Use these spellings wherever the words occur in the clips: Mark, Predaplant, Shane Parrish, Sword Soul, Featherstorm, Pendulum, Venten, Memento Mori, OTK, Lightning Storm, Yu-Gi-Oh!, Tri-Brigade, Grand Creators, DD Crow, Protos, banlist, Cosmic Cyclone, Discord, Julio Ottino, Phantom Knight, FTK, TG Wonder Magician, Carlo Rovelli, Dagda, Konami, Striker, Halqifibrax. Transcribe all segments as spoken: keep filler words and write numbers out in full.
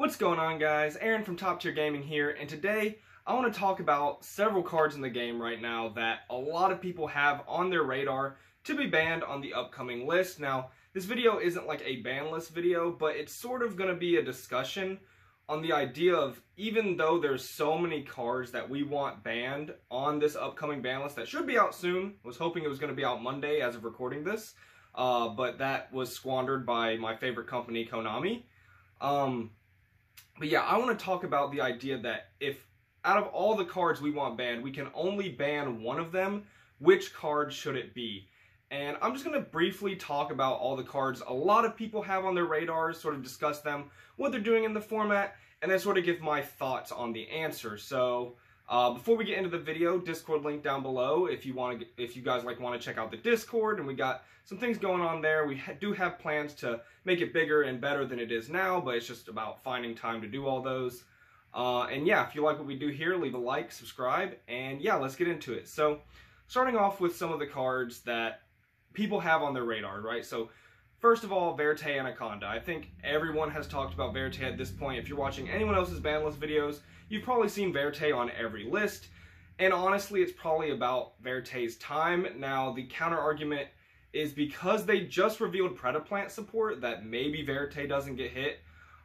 What's going on, guys? Aaron from Top Tier Gaming here, and today I want to talk about several cards in the game right now that a lot of people have on their radar to be banned on the upcoming list. Now, this video isn't like a ban list video, but it's sort of going to be a discussion on the idea of, even though there's so many cards that we want banned on this upcoming ban list that should be out soon. I was hoping it was going to be out Monday as of recording this, uh, but that was squandered by my favorite company, Konami. Um... But yeah, I want to talk about the idea that if out of all the cards we want banned, we can only ban one of them, which card should it be? And I'm just going to briefly talk about all the cards a lot of people have on their radars, sort of discuss them, what they're doing in the format, and then sort of give my thoughts on the answer. So uh, before we get into the video, Discord link down below if you want to, if you guys like want to check out the Discord, and we got some things going on there. We ha do have plans to make it bigger and better than it is now, but it's just about finding time to do all those. Uh, and yeah, if you like what we do here, leave a like, subscribe, and yeah, let's get into it. So, starting off with some of the cards that people have on their radar, right? So, first of all, Verite Anaconda. I think everyone has talked about Verite at this point. If you're watching anyone else's ban list videos, you've probably seen Verite on every list. And honestly, it's probably about Verite's time. Now, the counter-argument is because they just revealed Predaplant support that maybe Verite doesn't get hit.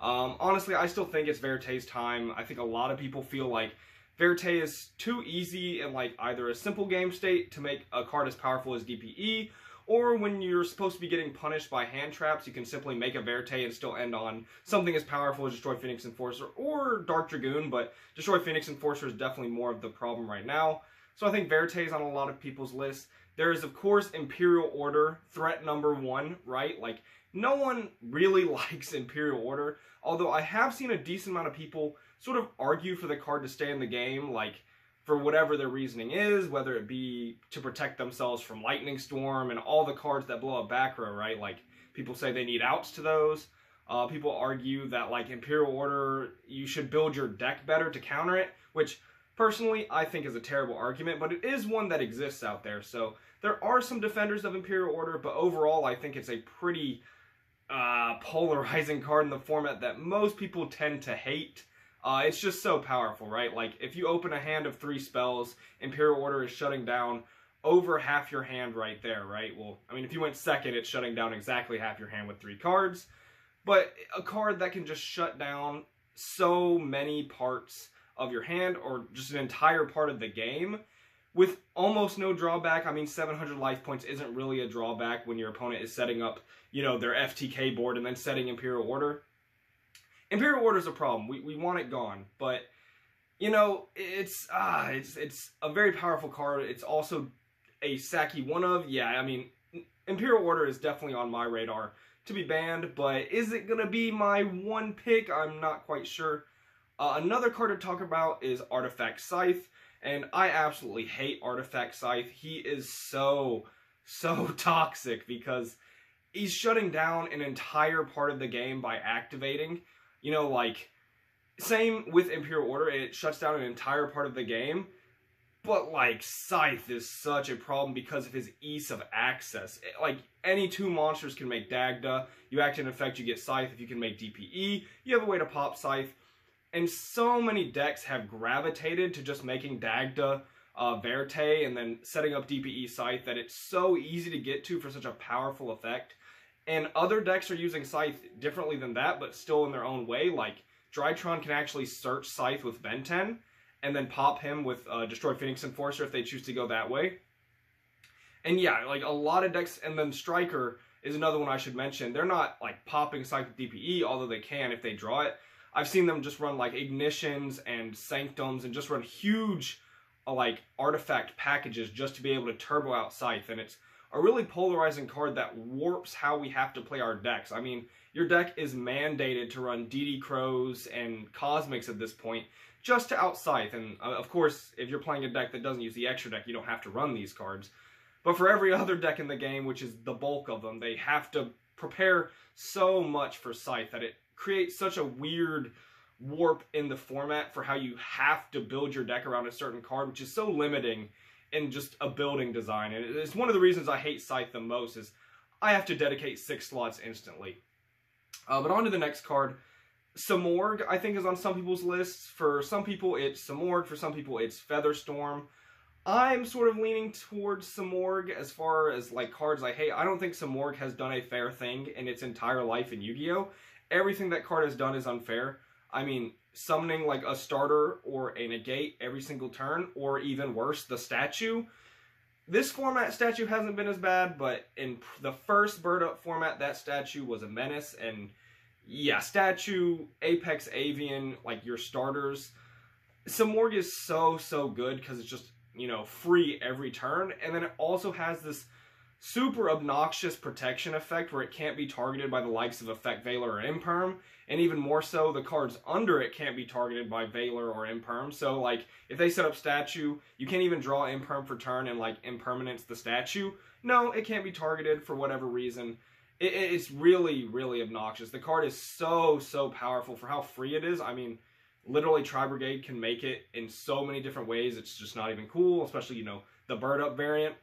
Um, honestly, I still think it's Verite's time. I think a lot of people feel like Verite is too easy in like either a simple game state to make a card as powerful as D P E, or when you're supposed to be getting punished by hand traps, you can simply make a Verite and still end on something as powerful as Destroyed Phoenix Enforcer or Dark Dragoon, but Destroyed Phoenix Enforcer is definitely more of the problem right now. So I think Verite is on a lot of people's lists. There is, of course, Imperial Order, threat number one, right? Like, no one really likes Imperial Order, although I have seen a decent amount of people sort of argue for the card to stay in the game, like, for whatever their reasoning is, whether it be to protect themselves from Lightning Storm and all the cards that blow up back row, right? Like, people say they need outs to those. Uh, people argue that, like, Imperial Order, you should build your deck better to counter it, which, personally, I think is a terrible argument, but it is one that exists out there. So there are some defenders of Imperial Order, but overall I think it's a pretty uh, polarizing card in the format that most people tend to hate. Uh, it's just so powerful, right? Like, if you open a hand of three spells, Imperial Order is shutting down over half your hand right there, right? Well, I mean, if you went second, it's shutting down exactly half your hand with three cards. But a card that can just shut down so many parts of your hand, or just an entire part of the game, with almost no drawback. I mean, seven hundred life points isn't really a drawback when your opponent is setting up, you know, their F T K board and then setting Imperial Order. Imperial Order is a problem. We, we want it gone, but, you know, it's, ah, it's, it's a very powerful card. It's also a sacky one of. Yeah, I mean, Imperial Order is definitely on my radar to be banned, but is it going to be my one pick? I'm not quite sure. Uh, another card to talk about is Artifact Scythe, and I absolutely hate Artifact Scythe. He is so, so toxic because he's shutting down an entire part of the game by activating. You know, like, same with Imperial Order, it shuts down an entire part of the game, but, like, Scythe is such a problem because of his ease of access. It, like, any two monsters can make Dagda. You act in effect, you get Scythe. If you can make D P E, you have a way to pop Scythe. And so many decks have gravitated to just making Dagda, uh, Verite, and then setting up D P E Scythe that it's so easy to get to for such a powerful effect. And other decks are using Scythe differently than that, but still in their own way. Like, Drytron can actually search Scythe with Venten, and then pop him with uh, Destroy Phoenix Enforcer if they choose to go that way. And yeah, like, a lot of decks, and then Striker is another one I should mention. They're not, like, popping Scythe with D P E, although they can if they draw it. I've seen them just run, like, Ignitions and Sanctums and just run huge, uh, like, artifact packages just to be able to turbo out Scythe. And it's a really polarizing card that warps how we have to play our decks. I mean, your deck is mandated to run D D Crows and Cosmics at this point just to out Scythe. And, uh, of course, if you're playing a deck that doesn't use the extra deck, you don't have to run these cards. But for every other deck in the game, which is the bulk of them, they have to prepare so much for Scythe that it create such a weird warp in the format for how you have to build your deck around a certain card, which is so limiting in just a building design. And it's one of the reasons I hate Scythe the most, is I have to dedicate six slots instantly. Uh, but on to the next card. Simorgh, I think, is on some people's lists. For some people, it's Simorgh. For some people, it's Featherstorm. I'm sort of leaning towards Simorgh as far as, like, cards like, hey, I don't think Simorgh has done a fair thing in its entire life in Yu-Gi-Oh! Everything that card has done is unfair. I mean, summoning, like, a starter or a negate every single turn, or even worse, the statue. This format, statue hasn't been as bad, but in the first Bird Up format, that statue was a menace, and yeah, statue, Apex Avian, like, your starters. Simorgh is so, so good, because it's just, you know, free every turn, and then it also has this super obnoxious protection effect where it can't be targeted by the likes of Effect Veiler or Imperm, and even more so, the cards under it can't be targeted by Veiler or Imperm, so, like, if they set up Statue, you can't even draw Imperm for turn and, like, Impermanence the Statue. No, it can't be targeted for whatever reason. It, it's really, really obnoxious. The card is so, so powerful for how free it is. I mean, literally, Tri-Brigade can make it in so many different ways, it's just not even cool, especially, you know, the Bird Up variant.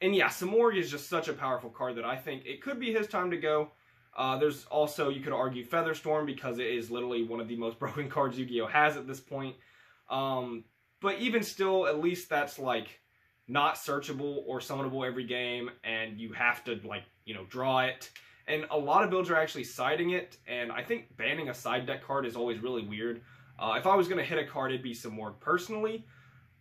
And yeah, Simorgh is just such a powerful card that I think it could be his time to go. Uh, there's also, you could argue, Featherstorm, because it is literally one of the most broken cards Yu-Gi-Oh! Has at this point. Um, but even still, at least that's, like, not searchable or summonable every game, and you have to, like, you know, draw it. And a lot of builds are actually siding it, and I think banning a side deck card is always really weird. Uh, if I was going to hit a card, it'd be Simorgh personally.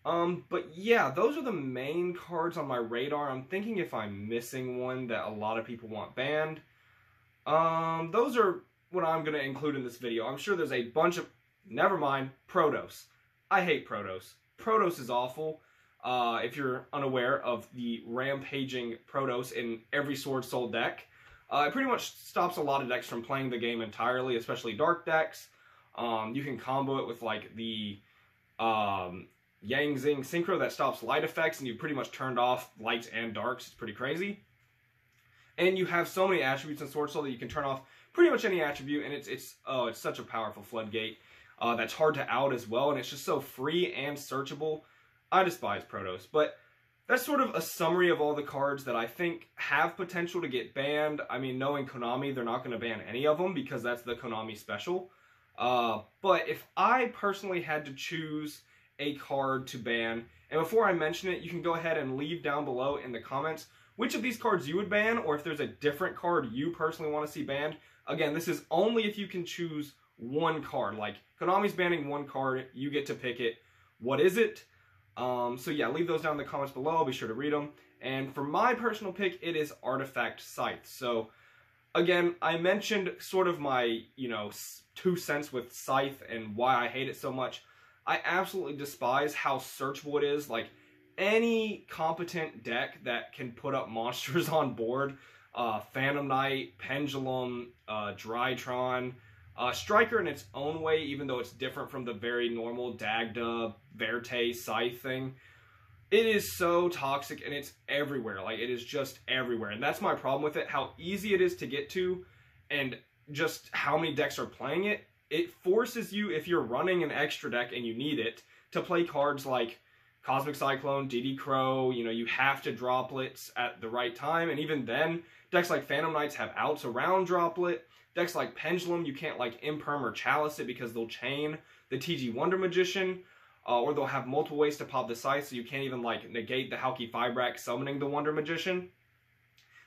Um, but yeah, those are the main cards on my radar. I'm thinking if I'm missing one that a lot of people want banned. Um, those are what I'm going to include in this video. I'm sure there's a bunch of... Never mind. Protos. I hate Protos. Protos is awful. Uh, if you're unaware of the rampaging Protos in every Sword Soul deck. Uh, it pretty much stops a lot of decks from playing the game entirely, especially dark decks. Um, you can combo it with, like, the um, Yang Zing Synchro that stops light effects, and you pretty much turned off lights and darks. It's pretty crazy. And you have so many attributes in Sword Soul that you can turn off pretty much any attribute, and it's, it's oh, it's such a powerful floodgate uh, that's hard to out as well, and it's just so free and searchable. I despise Protos, but that's sort of a summary of all the cards that I think have potential to get banned. I mean, knowing Konami, they're not going to ban any of them because that's the Konami special. Uh, but if I personally had to choose a card to ban, and before I mention it, you can go ahead and leave down below in the comments which of these cards you would ban, or if there's a different card you personally want to see banned. Again, this is only if you can choose one card. Like, Konami's banning one card, you get to pick it. What is it? Um, so yeah, leave those down in the comments below. I'll be sure to read them. And for my personal pick, it is Artifact Scythe. So, again, I mentioned sort of my, you know, two cents with Scythe and why I hate it so much. I absolutely despise how searchable it is. Like, any competent deck that can put up monsters on board, uh, Phantom Knight, Pendulum, uh, Drytron, uh, Striker in its own way, even though it's different from the very normal Dagda, Verite, Scythe thing. It is so toxic, and it's everywhere. Like, it is just everywhere, and that's my problem with it, how easy it is to get to, and just how many decks are playing it. It forces you, if you're running an extra deck and you need it, to play cards like Cosmic Cyclone, D D Crow. You know, you have to droplets at the right time, and even then, decks like Phantom Knights have outs around droplet. Decks like Pendulum, you can't, like, Imperm or Chalice it because they'll chain the T G Wonder Magician. Uh, or they'll have multiple ways to pop the Scythe, so you can't even, like, negate the Halqifibrax summoning the Wonder Magician.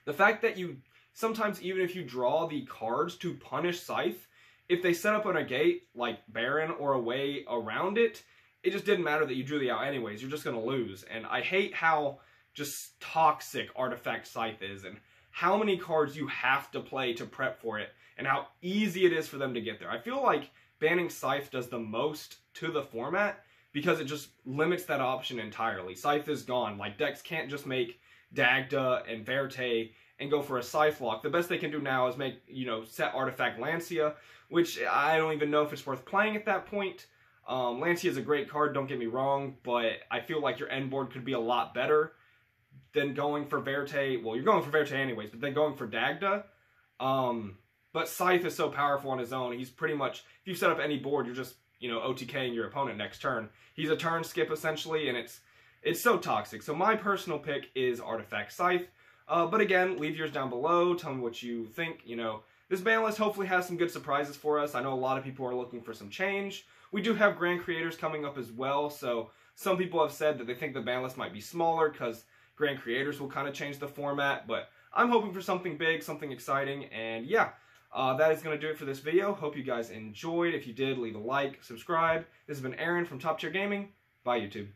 The fact that you, sometimes even if you draw the cards to punish Scythe, if they set up a negate, like Baron, or a way around it, it just didn't matter that you drew the out anyways, you're just going to lose. And I hate how just toxic Artifact Scythe is, and how many cards you have to play to prep for it, and how easy it is for them to get there. I feel like banning Scythe does the most to the format, because it just limits that option entirely. Scythe is gone. Like, decks can't just make Dagda and Verite and go for a Scythe lock. The best they can do now is make, you know, set Artifact Lancia, which I don't even know if it's worth playing at that point. Um, Lancia is a great card, don't get me wrong, but I feel like your end board could be a lot better than going for Verite. Well, you're going for Verite anyways, but then going for Dagda. Um, but Scythe is so powerful on his own. He's pretty much, if you set up any board, you're just, you know, OTKing your opponent next turn. He's a turn skip, essentially, and it's it's so toxic. So my personal pick is Artifact Scythe. Uh, but again, leave yours down below. Tell me what you think. You know, This ban list hopefully has some good surprises for us. I know a lot of people are looking for some change. We do have Grand Creators coming up as well, so some people have said that they think the ban list might be smaller because Grand Creators will kind of change the format, but I'm hoping for something big, something exciting, and yeah, uh, that is going to do it for this video. Hope you guys enjoyed. If you did, leave a like, subscribe. This has been Aaron from Top Tier Gaming. Bye, YouTube.